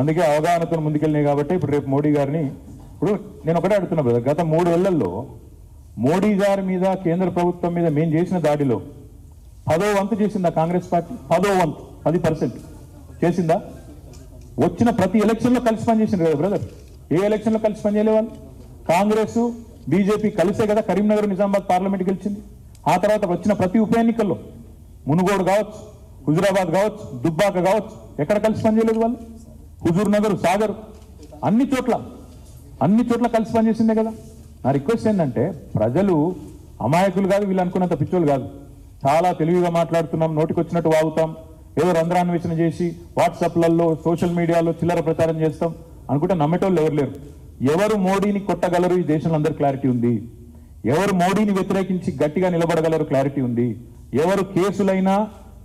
అందుకే అవగాహనతో ముందుకెళ్ళినాయి కాబట్టి ఇప్పుడు రేపు మోడీ గారిని ఇప్పుడు నేను ఒకటే అడుగుతున్నా బ్రదర్, గత 3 ఏళ్లలో మోడీ గారి మీద కేంద్ర ప్రభుత్వం మీద మేము చేసిన దాడిలో 10వ వంతు చేసిందా కాంగ్రెస్ పార్టీ? 10వ వంతు 10% చేసిందా? వచ్చిన ప్రతి ఎలక్షన్లో కలిసి పనిచేసింది కదా బ్రదర్, ఏ ఎలక్షన్లో కలిసి పనిచేయలే వాళ్ళు? కాంగ్రెస్ బీజేపీ కలిసే కదా కరీంనగర్ నిజామాబాద్ పార్లమెంట్ గెలిచింది. ఆ తర్వాత వచ్చిన ప్రతి ఉప ఎన్నికల్లో మునుగోడు కావచ్చు, హుజూరాబాద్ కావచ్చు, దుబ్బాక కావచ్చు, ఎక్కడ కలిసి పనిచేయలేదు వాళ్ళు? హుజూర్ నగర్, సాగర్, అన్ని చోట్ల కలిసి పనిచేసిందే కదా. నా రిక్వెస్ట్ ఏంటంటే ప్రజలు అమాయకులు కాదు, వీళ్ళు అనుకున్నంత పిచ్చోళ్ళు కాదు. చాలా తెలివిగా మాట్లాడుతున్నాం, నోటికొచ్చినట్టు వాగుతాం, ఏదో రంధ్రాన్వేషణ చేసి వాట్సాప్లలో సోషల్ మీడియాలో చిల్లర ప్రచారం చేస్తాం అనుకుంటే నమ్మేటోళ్ళు ఎవరు లేరు. ఎవరు మోడీని కొట్టగలరు ఈ దేశంలో అందరూ క్లారిటీ ఉంది. ఎవరు మోడీని వ్యతిరేకించి గట్టిగా నిలబడగలరు క్లారిటీ ఉంది. ఎవరు కేసులైనా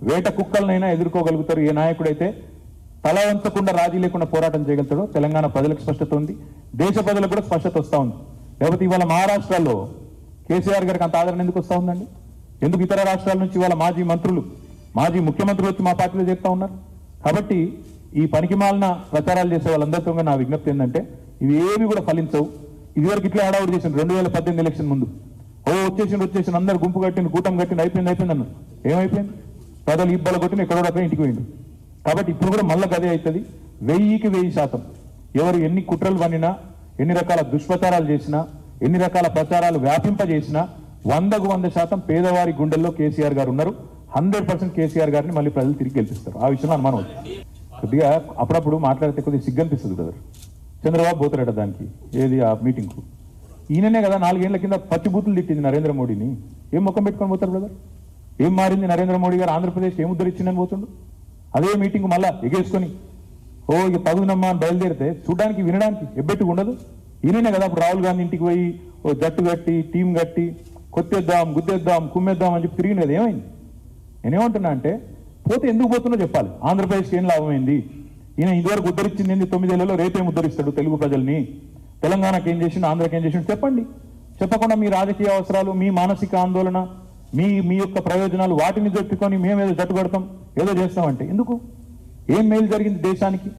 వేట కుక్కలనైనా ఎదుర్కోగలుగుతారు ఏ నాయకుడైతే తల వంచకుండా రాజీ లేకుండా పోరాటం చేయగలుగుతాడో తెలంగాణ ప్రజలకు స్పష్టత ఉంది, దేశ ప్రజలకు కూడా స్పష్టత వస్తూ ఉంది. లేకపోతే ఇవాళ మహారాష్ట్రలో కేసీఆర్ గారికి అంత ఆదరణ ఎందుకు వస్తూ ఉందండి? ఎందుకు ఇతర రాష్ట్రాల నుంచి ఇవాళ మాజీ మంత్రులు, మాజీ ముఖ్యమంత్రులు వచ్చి మా పార్టీలో చేస్తూ ఉన్నారు? కాబట్టి ఈ పనికిమాలిన ప్రచారాలు చేసే వాళ్ళందరితో నా విజ్ఞప్తి ఏంటంటే ఇవి ఏవి కూడా ఫలించవు. ఇదివరకు ఇట్లా హడావుడు చేసిన 2018 ఎలక్షన్ ముందు వచ్చేసిన అందరు గుంపు కట్టింది, కూటం కట్టింది, అయిపోయింది అన్నారు. ఏమైపోయింది? ప్రజలు ఇబ్బలు కొట్టిన ఎక్కడో ఇంటికి పోయింది. కాబట్టి ఇప్పుడు కూడా మళ్ళీ అదే అవుతుంది. 1000% ఎవరు ఎన్ని కుట్రలు పన్నినా, ఎన్ని రకాల దుష్ప్రచారాలు చేసినా, ఎన్ని రకాల ప్రచారాలు వ్యాపింపజేసినా 100% పేదవారి గుండెల్లో కేసీఆర్ గారు ఉన్నారు. 100% కేసీఆర్ గారిని మళ్ళీ ప్రజలు తిరిగి గెలిపిస్తారు. ఆ విషయంలో అనుమానం వచ్చింది. కొద్దిగా అప్పుడప్పుడు మాట్లాడితే కొద్దిగా సిగ్గు అనిపిస్తుంది కదా. చంద్రబాబు పోతారట దానికి, ఏది ఆ మీటింగ్కు. ఈయననే కదా 4 ఏళ్ల కింద పచ్చి బూతులు తిట్టింది నరేంద్ర మోడీని. ఏం ముఖం పెట్టుకొని పోతారు బ్రదర్? ఏం మారింది నరేంద్ర మోడీ గారు? ఆంధ్రప్రదేశ్ ఏం ఉద్ధరించిందని పోతుండు. అదే మీటింగ్ మళ్ళా ఎగేసుకొని ఓ ఇక పగునమ్మా అని బయలుదేరితే చూడడానికి వినడానికి ఎబ్బెట్టు ఉండదు. ఈయననే కదా అప్పుడు రాహుల్ గాంధీ ఇంటికి పోయి ఓ జట్టు కట్టి, టీం కట్టి, కొత్తేద్దాం, గుద్దేద్దాం, కుమ్మేద్దాం అని చెప్పి తిరిగినది. ఏమైంది? నేనేమంటున్నా అంటే పోతే ఎందుకు పోతున్నా చెప్పాలి. ఆంధ్రప్రదేశ్కి ఏం లాభమైంది? ఈయన ఇదివరకు ఉద్ధరించింది ఏంది 9 ఏళ్లలో? రేపేం ఉద్ధరిస్తాడు తెలుగు ప్రజల్ని? తెలంగాణకి ఏం చేసిండు, ఆంధ్రకి ఏం చేసిండు చెప్పండి. చెప్పకుండా మీ రాజకీయ అవసరాలు, మీ మానసిక ఆందోళన, మీ యొక్క ప్రయోజనాలు వాటిని జట్టుకొని మేమేదో జట్టు కడతాం, ఏదో చేస్తామంటే ఎందుకు? ఏం మేలు జరిగింది దేశానికి?